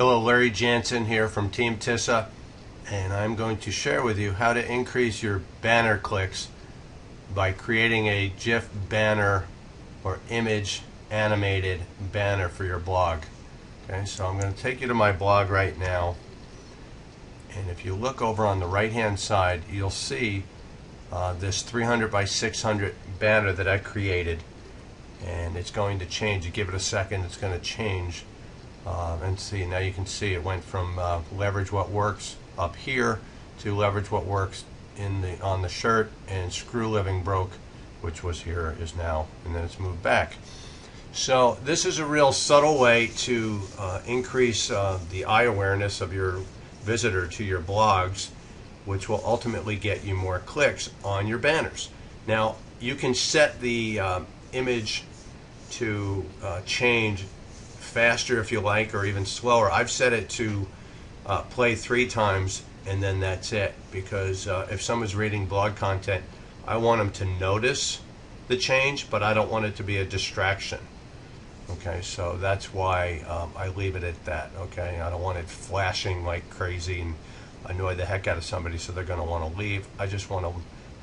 Hello, Larry Janson here from Team Tissa, and I'm going to share with you how to increase your banner clicks by creating a GIF banner or image animated banner for your blog. Okay, so I'm going to take you to my blog right now, and if you look over on the right hand side, you'll see this 300 by 600 banner that I created, and it's going to change. You give it a second, it's going to change. And see, now you can see it went from leverage what works up here to leverage what works on the shirt, and Screw Living Broke, which was here, is now, and then it's moved back. So this is a real subtle way to increase the eye awareness of your visitor to your blogs, which will ultimately get you more clicks on your banners. Now you can set the image to change faster if you like, or even slower. I've set it to play 3 times and then that's it, because if someone's reading blog content, I want them to notice the change, but I don't want it to be a distraction. Okay, so that's why I leave it at that. Okay, I don't want it flashing like crazy and annoy the heck out of somebody so they're going to want to leave. I just want to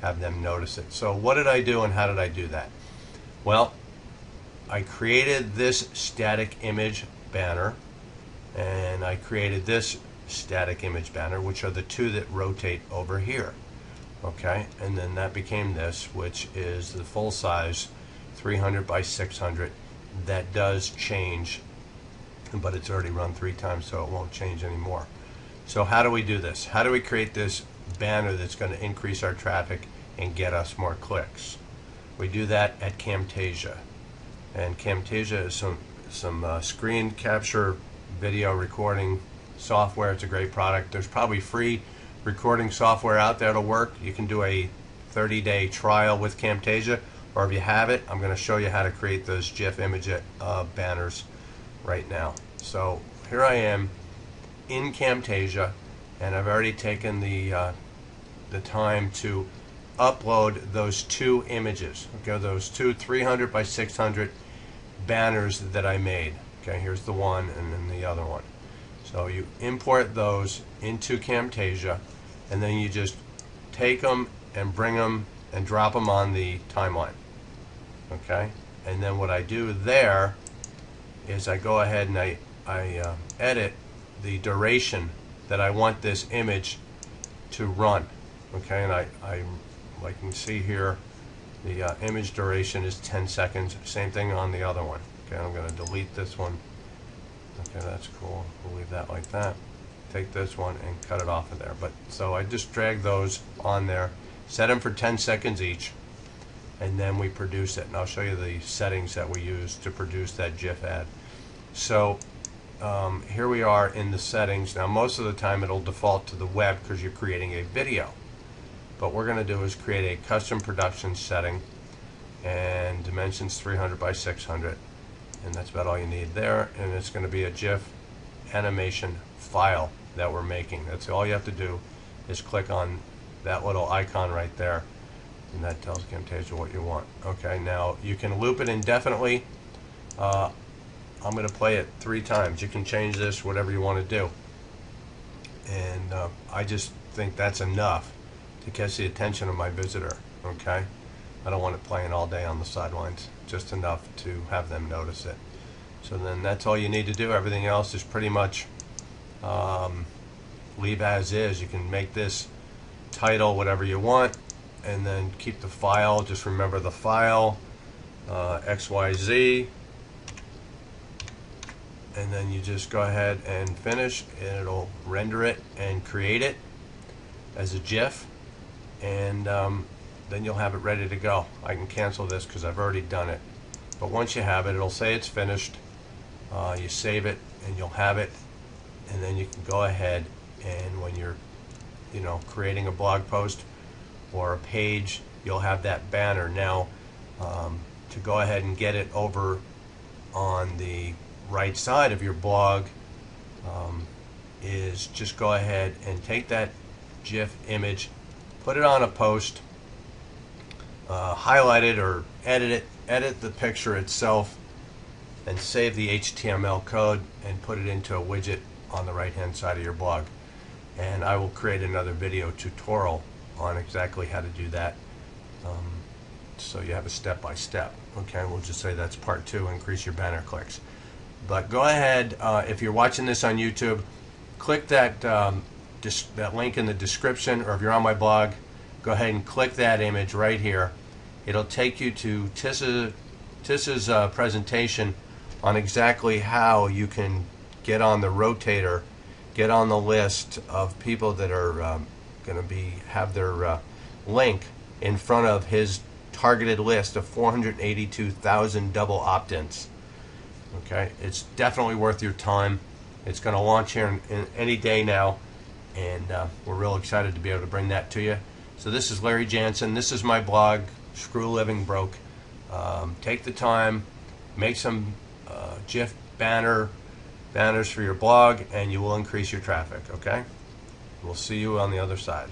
have them notice it. So what did I do and how did I do that? Well, I created this static image banner, and I created this static image banner, which are the two that rotate over here. Okay, and then that became this, which is the full size 300 by 600 that does change, but it's already run 3 times, so it won't change anymore. So how do we do this? How do we create this banner that's going to increase our traffic and get us more clicks? We do that at Camtasia. And Camtasia is some screen capture video recording software. It's a great product. There's probably free recording software out there to work. You can do a 30-day trial with Camtasia, or if you have it, I'm going to show you how to create those GIF image banners right now. So here I am in Camtasia, and I've already taken the time to upload those 2 images, okay, those 2 300 by 600 banners that I made. Okay, here's the one and then the other one. So you import those into Camtasia, and then you just take them and bring them and drop them on the timeline. Okay, and then what I do there is I go ahead and I edit the duration that I want this image to run. Okay, and I like you can see here, the image duration is 10 seconds. Same thing on the other one. Okay, I'm going to delete this one. Okay, that's cool. We'll leave that like that. Take this one and cut it off of there. But so I just drag those on there, set them for 10 seconds each, and then we produce it. And I'll show you the settings that we use to produce that GIF ad. So here we are in the settings. Now most of the time it'll default to the web because you're creating a video. But we're going to do is create a custom production setting, and dimensions 300 by 600, and that's about all you need there. And it's going to be a GIF animation file that we're making. That's all you have to do, is click on that little icon right there, and that tells Camtasia what you want. Okay, now you can loop it indefinitely. I'm going to play it 3 times. You can change this whatever you want to do, and I just think that's enough to catch the attention of my visitor. Okay, I don't want it playing all day on the sidelines, just enough to have them notice it. So then that's all you need to do. Everything else is pretty much leave as is. You can make this title whatever you want, and then keep the file. Just remember the file XYZ, and then you just go ahead and finish, and it'll render it and create it as a GIF. And then you'll have it ready to go. I can cancel this because I've already done it. But once you have it, it'll say it's finished. You save it and you'll have it, and then you can go ahead and when you're creating a blog post or a page, you'll have that banner. Now to go ahead and get it over on the right side of your blog is just go ahead and take that GIF image, put it on a post, highlight it or edit it, edit the picture itself, and save the HTML code and put it into a widget on the right hand side of your blog, and I will create another video tutorial on exactly how to do that, so you have a step-by-step. Okay, we'll just say that's part two, increase your banner clicks. But go ahead, if you're watching this on YouTube, click that that link in the description, or if you're on my blog, go ahead and click that image right here. It'll take you to Tissa's presentation on exactly how you can get on the rotator, get on the list of people that are going to have their link in front of his targeted list of 482,000 double opt-ins. Okay, it's definitely worth your time. It's going to launch here in any day now, and we're real excited to be able to bring that to you. So this is Larry Janson. This is my blog, Screw Living Broke. Take the time, make some GIF banners for your blog, and you will increase your traffic. Okay, we'll see you on the other side.